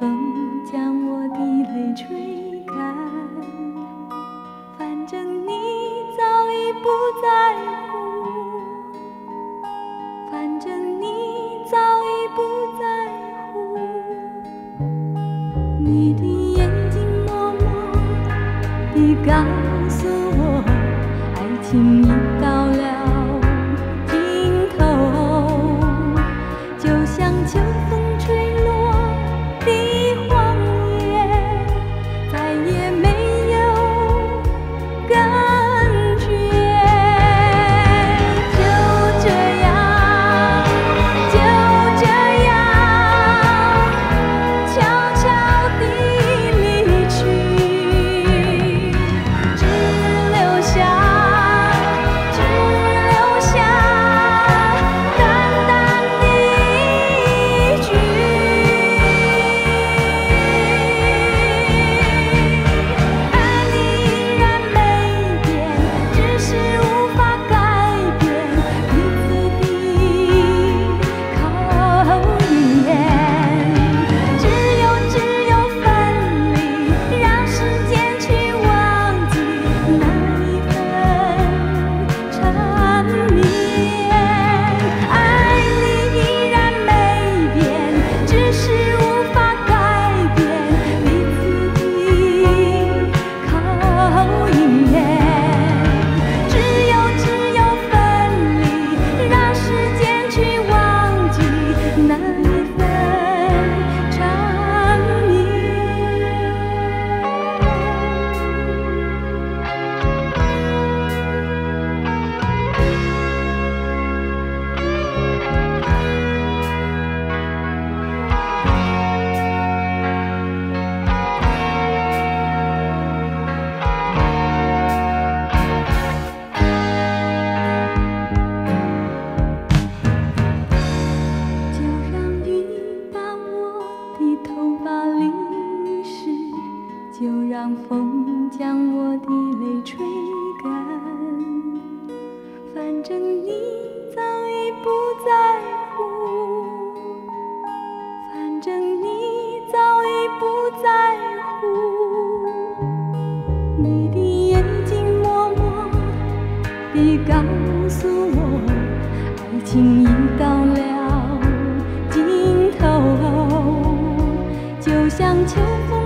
风将我的泪吹干，反正你早已不在乎，反正你早已不在乎。你的眼睛默默地告诉我，爱情已到了尽头，就像秋风。 就让风将我的泪吹干，反正你早已不在乎，反正你早已不在乎。你的眼睛默默地告诉我，爱情已到了尽头，就像秋风。